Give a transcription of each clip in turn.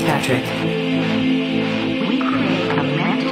Fitzpatrick. We create a magic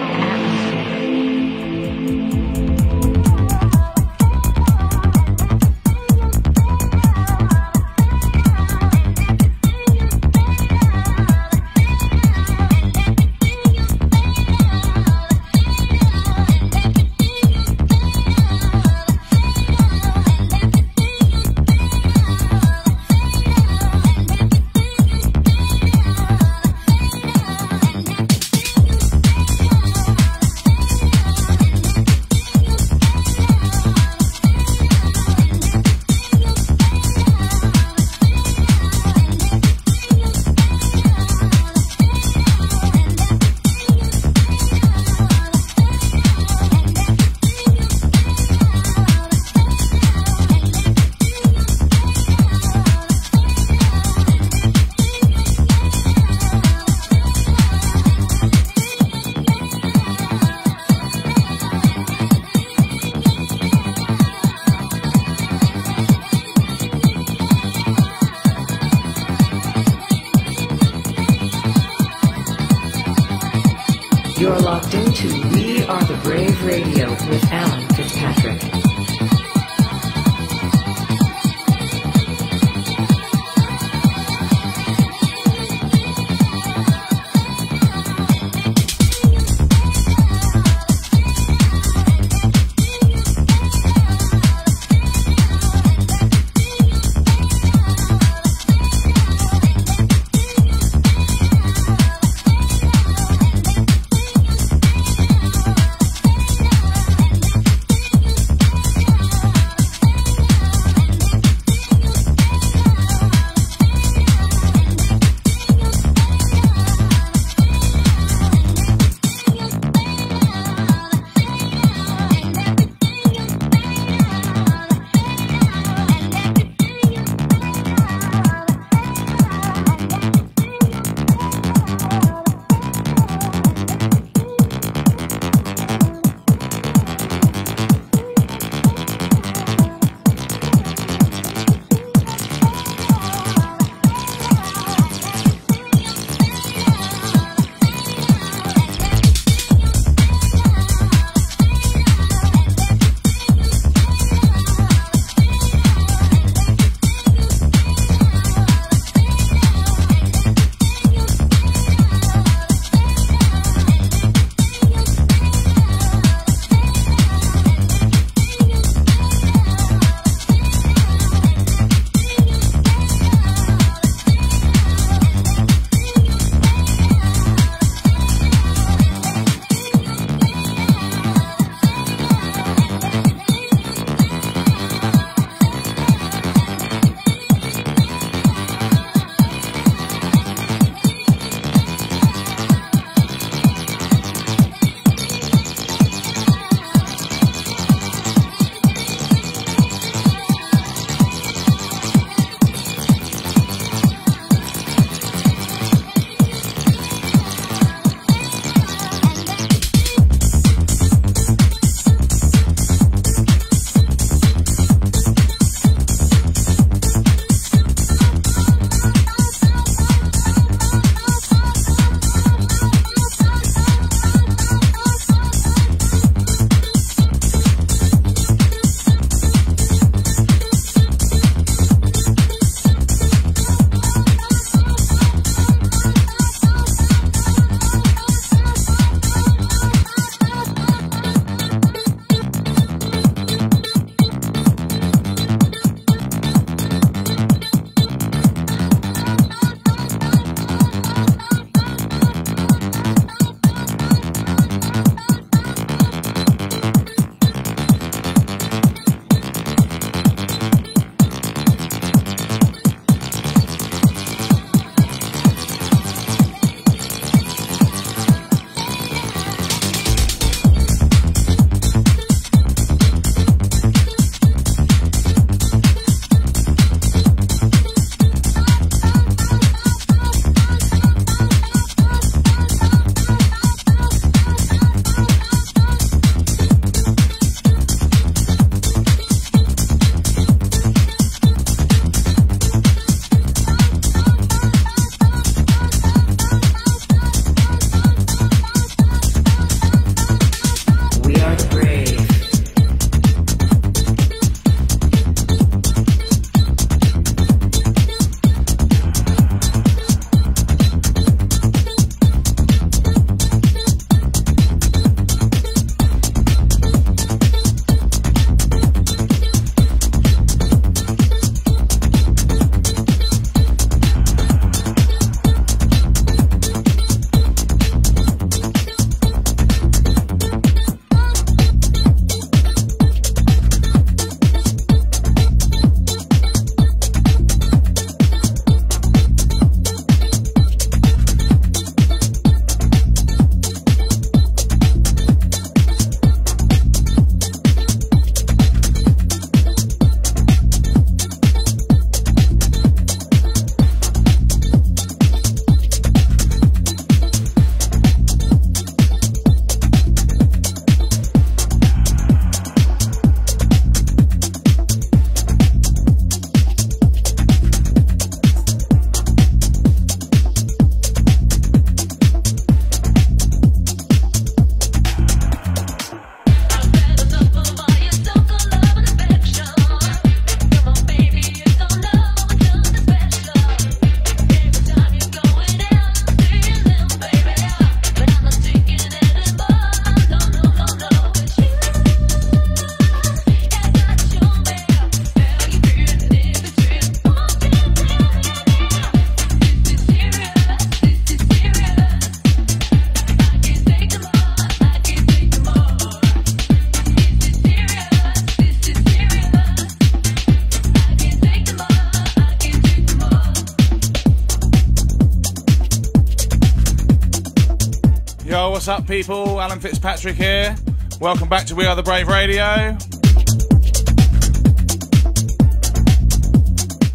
Yo, what's up, people? Alan Fitzpatrick here. Welcome back to We Are The Brave Radio.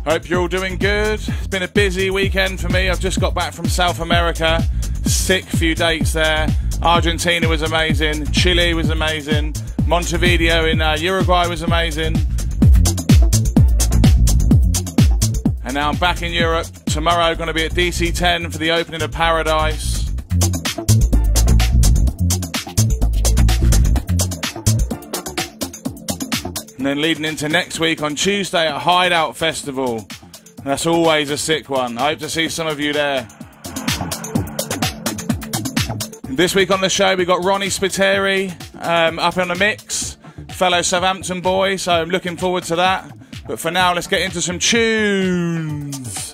Hope you're all doing good. It's been a busy weekend for me. I've just got back from South America. Sick few dates there. Argentina was amazing. Chile was amazing. Montevideo in Uruguay was amazing. And now I'm back in Europe. Tomorrow I'm going to be at DC10 for the opening of Paradise. And then leading into next week on Tuesday at Hideout Festival. That's always a sick one. I hope to see some of you there. And this week on the show we got Ronnie Spiteri up on the mix. Fellow Southampton boy, so I'm looking forward to that. But for now, let's get into some tunes.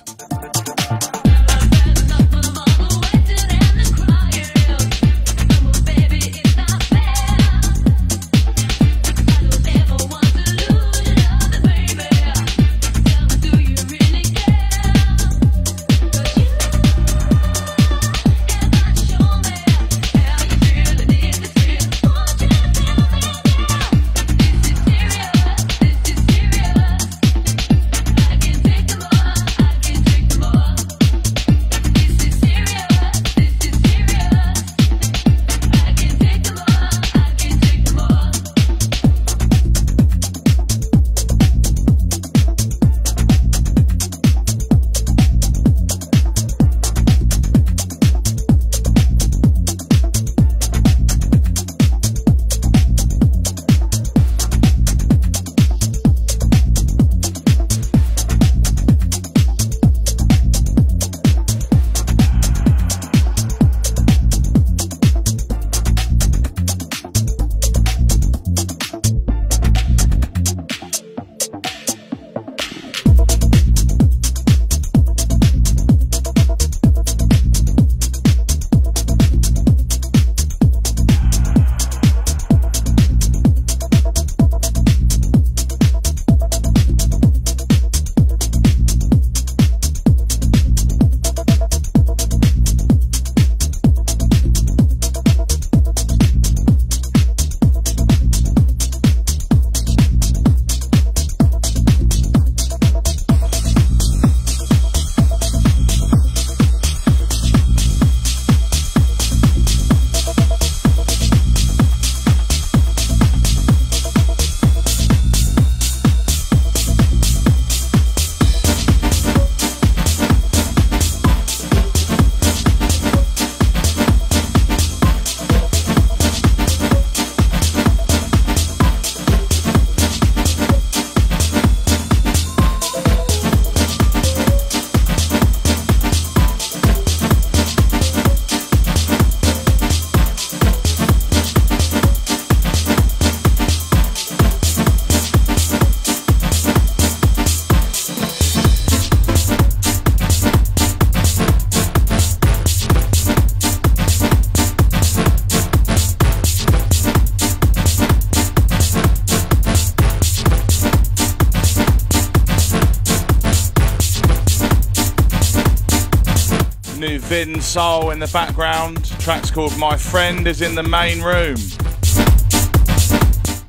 Bin soul in the background. The track's called My Friend Is in the Main Room.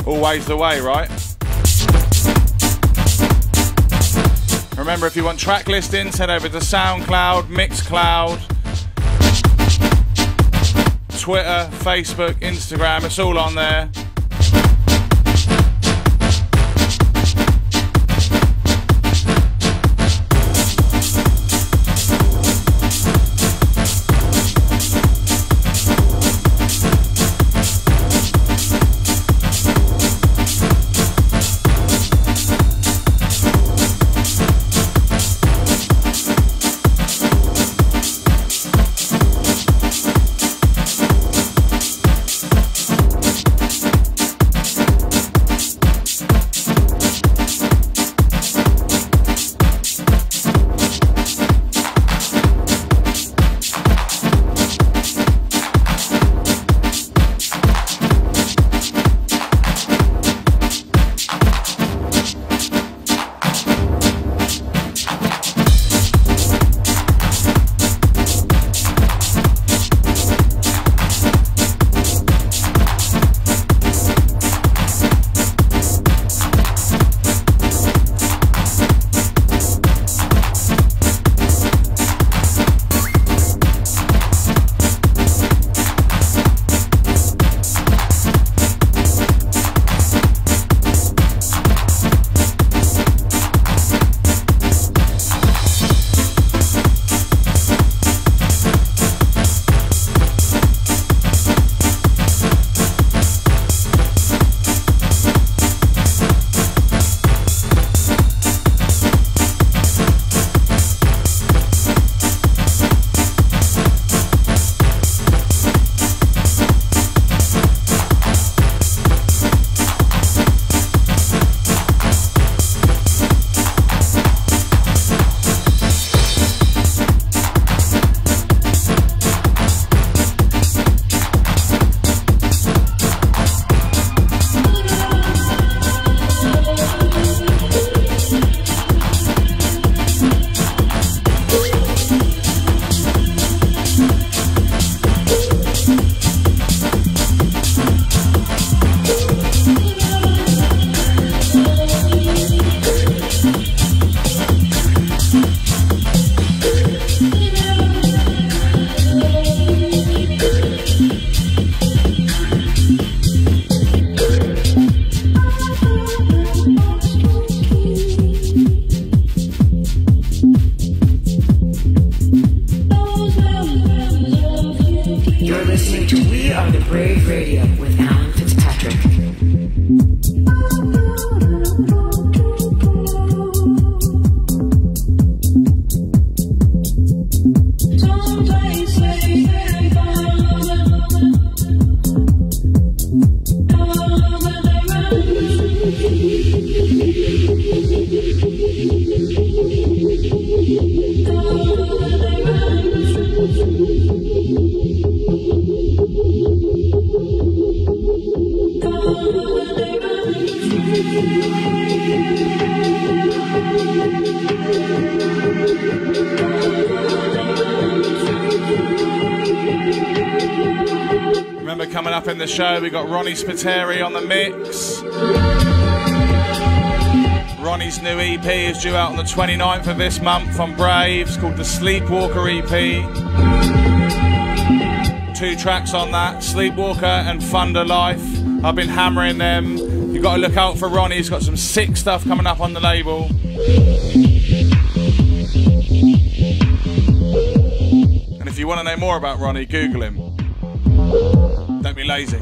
Always the way, right? Remember, if you want track listings, head over to SoundCloud, Mixcloud, Twitter, Facebook, Instagram. It's all on there. listening to We Are The Brave Radio with Alan Fitzpatrick. Remember, coming up in the show, we got Ronnie Spiteri on the mix. Ronnie's new EP is due out on the 29th of this month on Brave. It's called the Sleepwalker EP. 2 tracks on that, Sleepwalker and Thunder Life. I've been hammering them. You've got to look out for Ronnie. He's got some sick stuff coming up on the label. And if you want to know more about Ronnie, Google him. Don't be lazy.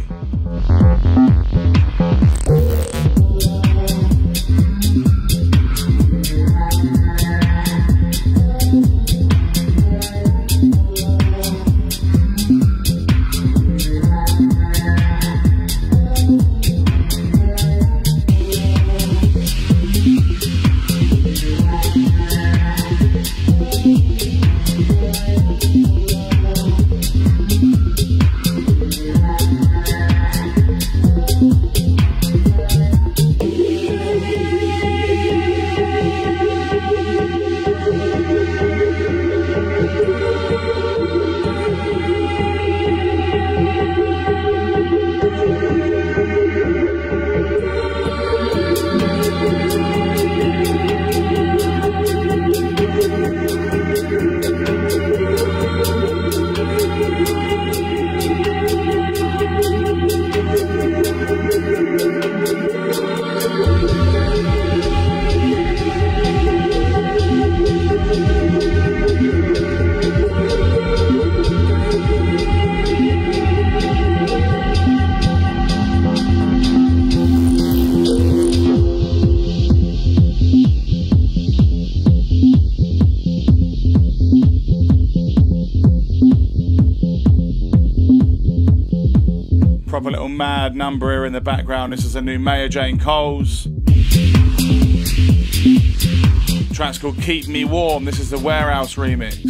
Mad number here in the background. This is a new Maya Jane Coles. The track's called Keep Me Warm. This is the Warehouse remix.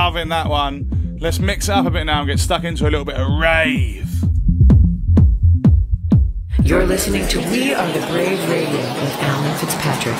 Loving that one. Let's mix it up a bit now and get stuck into a little bit of rave. You're listening to We Are The Brave Radio with Alan Fitzpatrick.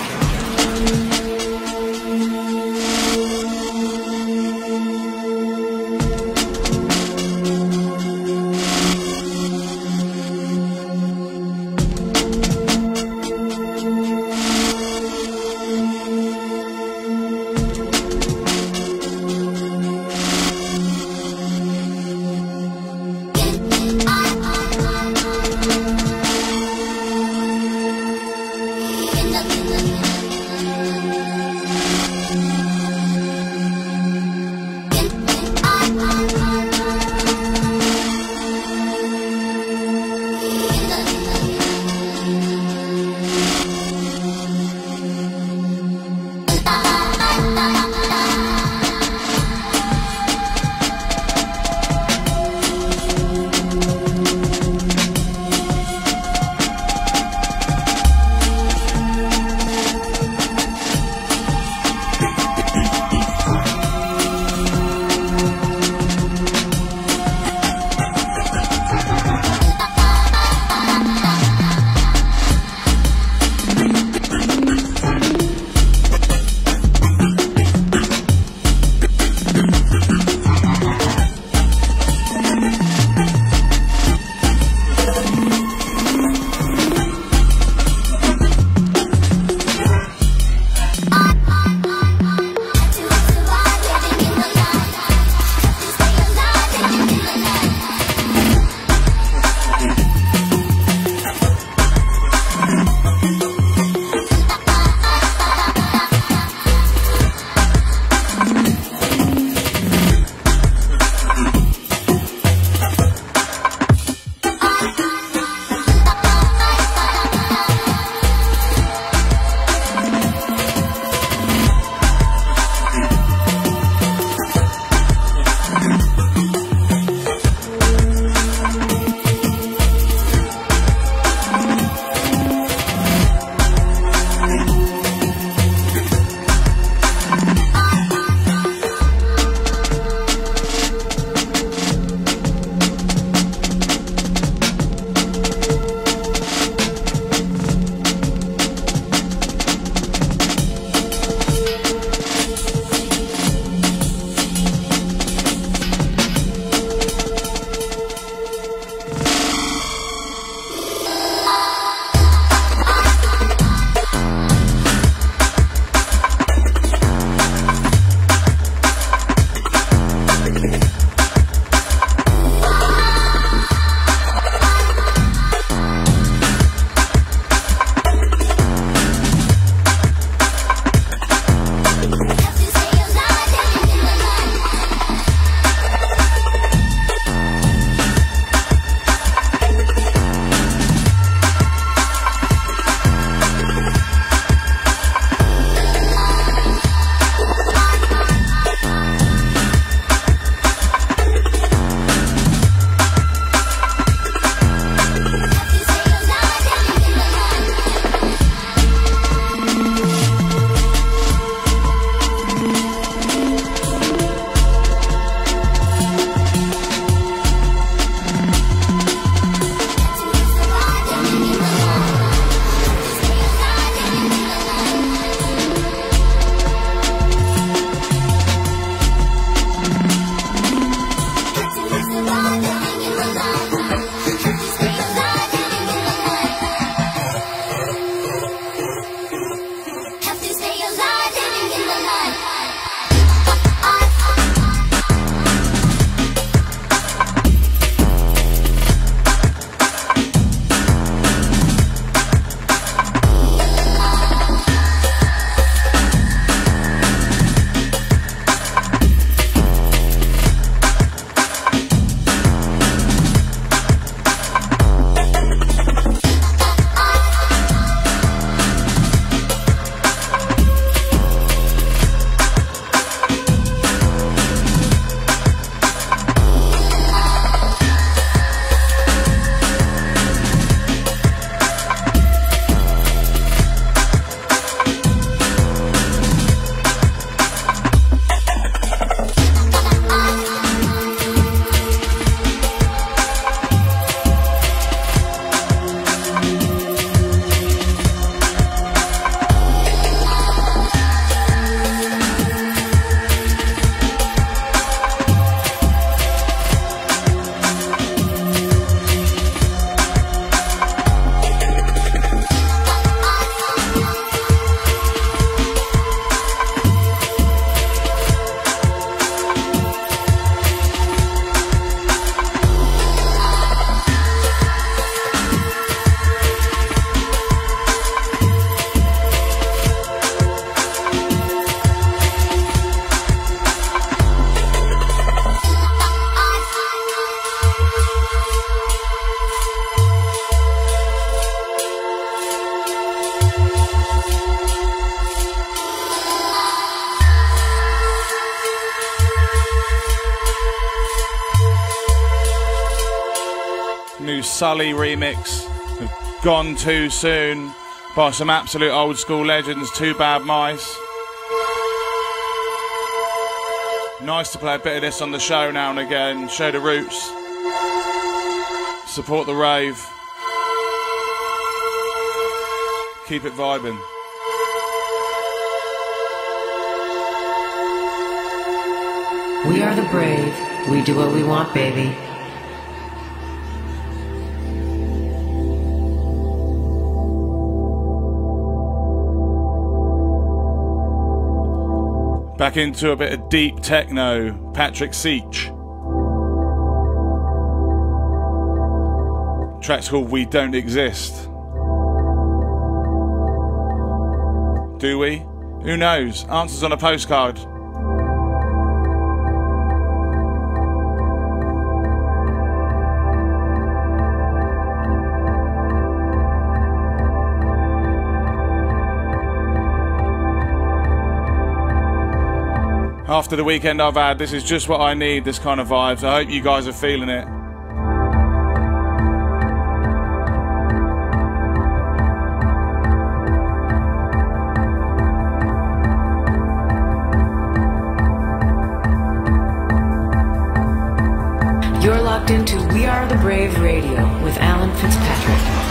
new Sully remix of Gone Too Soon by some absolute old school legends, Two Bad Mice. Nice to play a bit of this on the show now and again, show the roots, support the rave, keep it vibing. We are the brave, we do what we want, baby. Back into a bit of deep techno, Patrick Siech. Track's called We Don't Exist. Do we? Who knows? Answers on a postcard. After the weekend I've had, this is just what I need, this kind of vibes. I hope you guys are feeling it. You're locked into We Are The Brave Radio with Alan Fitzpatrick.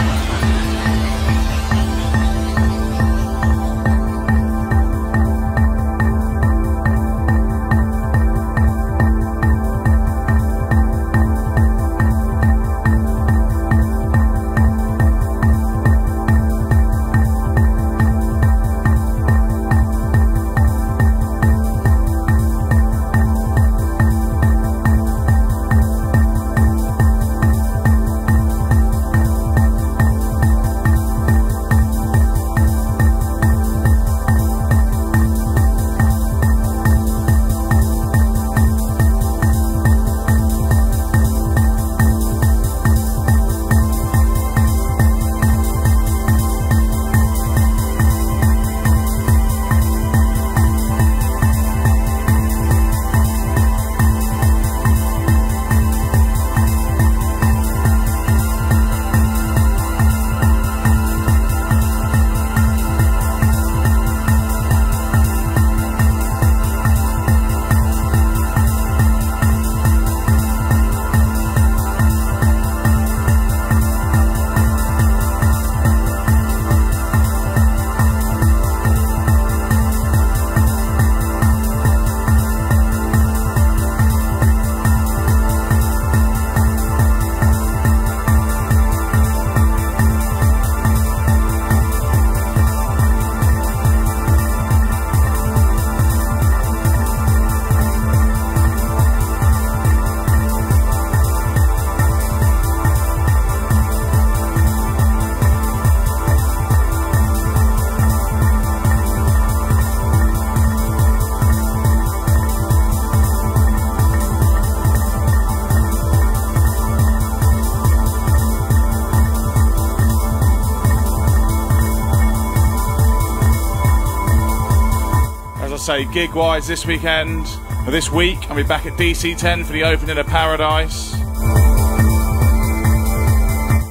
So gig-wise this weekend, or this week, I'll be back at DC10 for the opening of Paradise.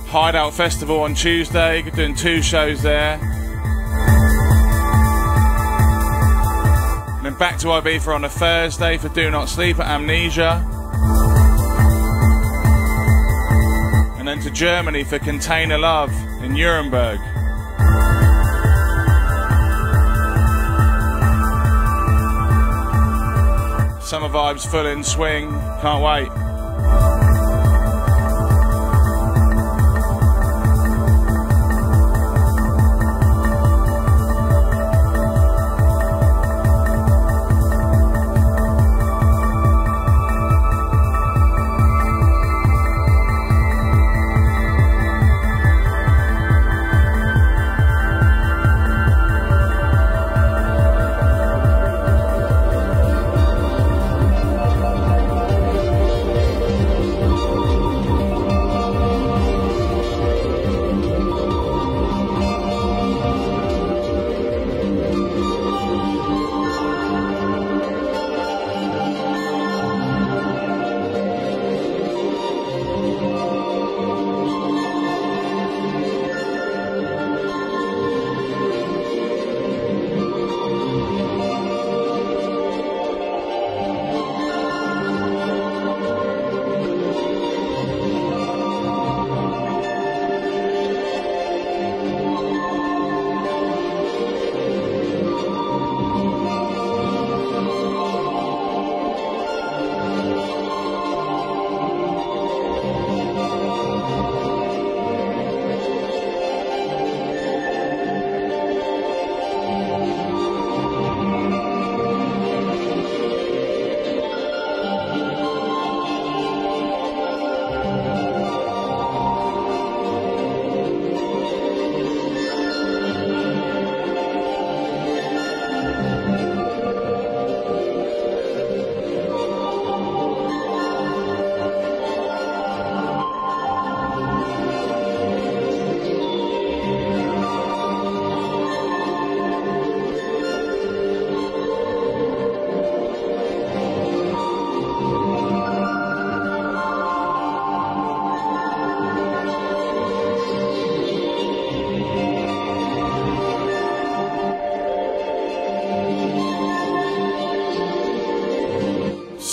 Hideout Festival on Tuesday, doing two shows there. And then back to Ibiza on a Thursday for Do Not Sleep at Amnesia. And then to Germany for Container Love in Nuremberg. Summer vibes full in swing, can't wait.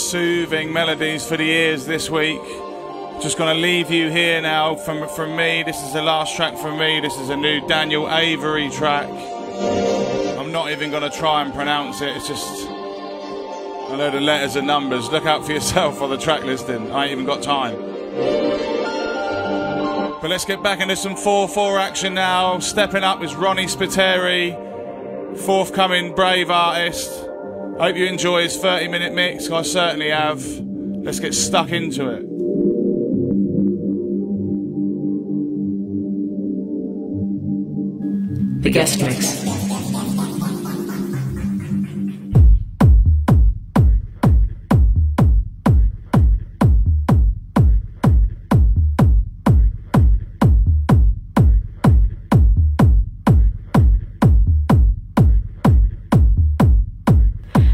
soothing melodies for the ears this week. Just going to leave you here now from me. This is the last track from me. This is a new Daniel Avery track. I'm not even going to try and pronounce it. It's just a load of letters and numbers. Look out for yourself on the track listing. I ain't even got time. But let's get back into some 4-4 action now. Stepping up is Ronnie Spiteri, forthcoming Brave artist. Hope you enjoy his 30-minute mix. I certainly have. Let's get stuck into it. The guest mix.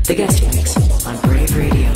The guest mix on Brave Radio.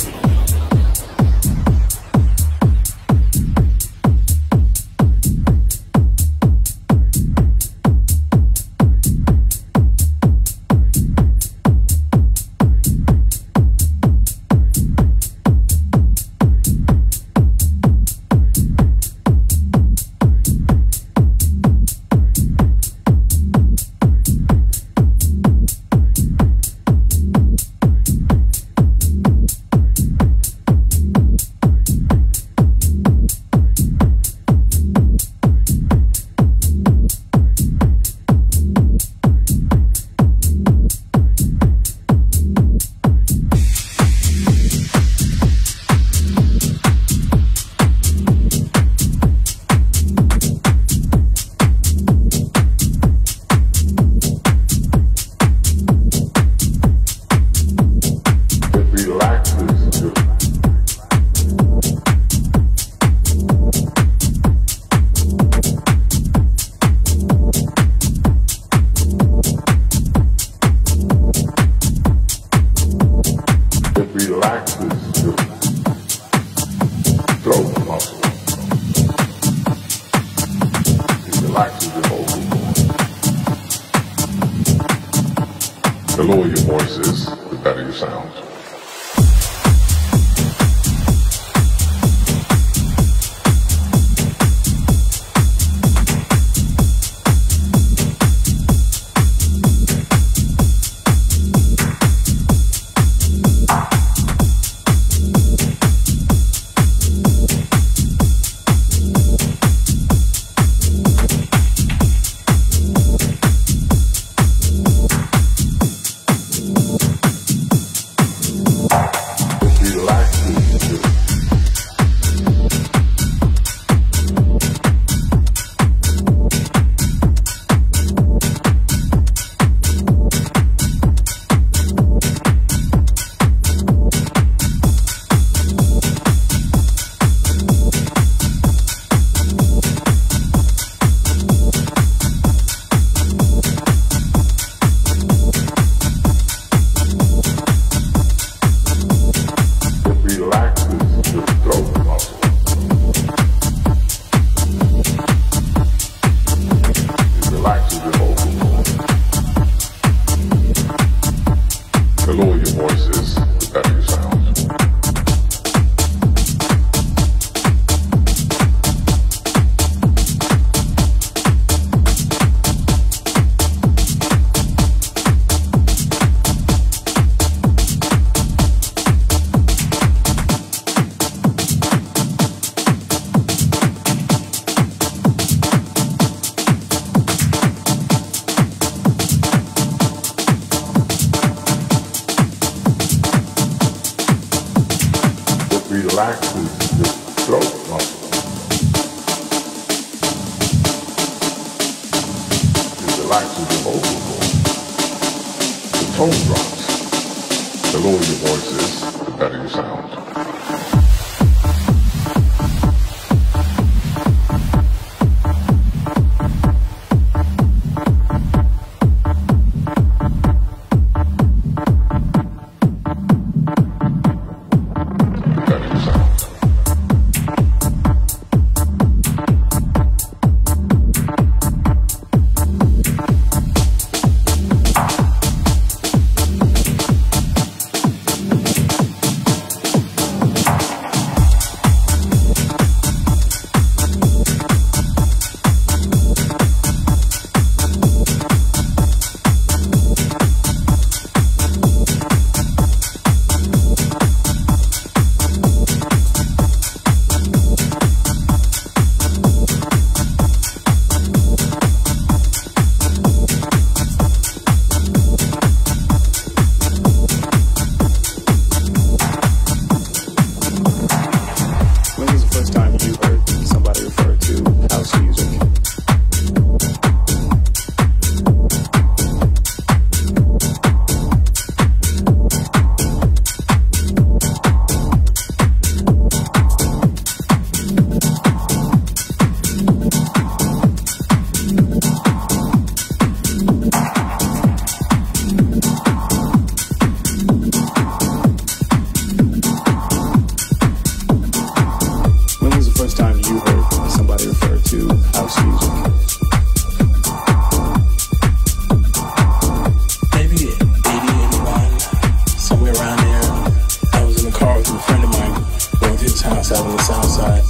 behind his house out on the south side.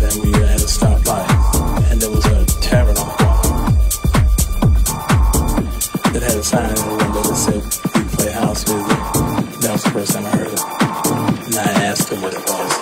Then we were at a stoplight, and there was a tavern on the corner that had a sign in the window that said, "We play house music." That was the first time I heard it, and I asked him what it was.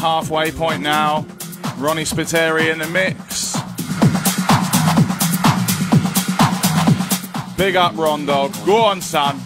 the halfway point now. Ronnie Spiteri in the mix. Big up, Ron Dog. Go on, son.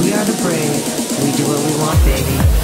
We are the brave. We do what we want, baby.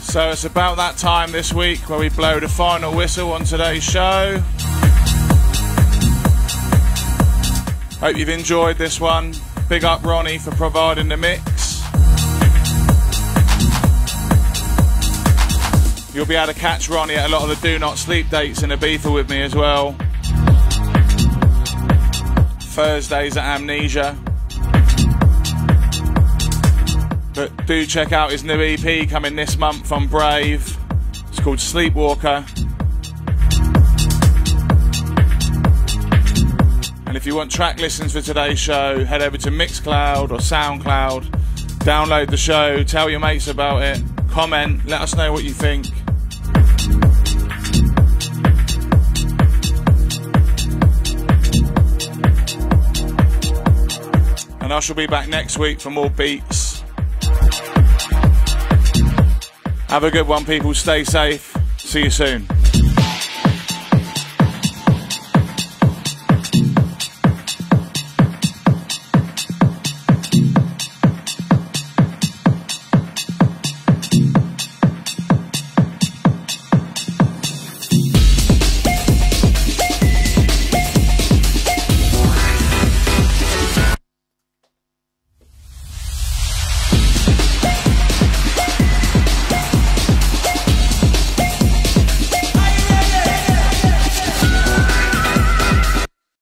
So it's about that time this week where we blow the final whistle on today's show. Hope you've enjoyed this one. Big up Ronnie for providing the mix. You'll be able to catch Ronnie at a lot of the Do Not Sleep dates in Ibiza with me as well. Thursdays at Amnesia. But do check out his new EP coming this month on Brave. It's called Sleepwalker. And if you want track listings for today's show, head over to Mixcloud or Soundcloud, download the show, tell your mates about it, comment, let us know what you think. And I shall be back next week for more beats. Have a good one, people. Stay safe. See you soon.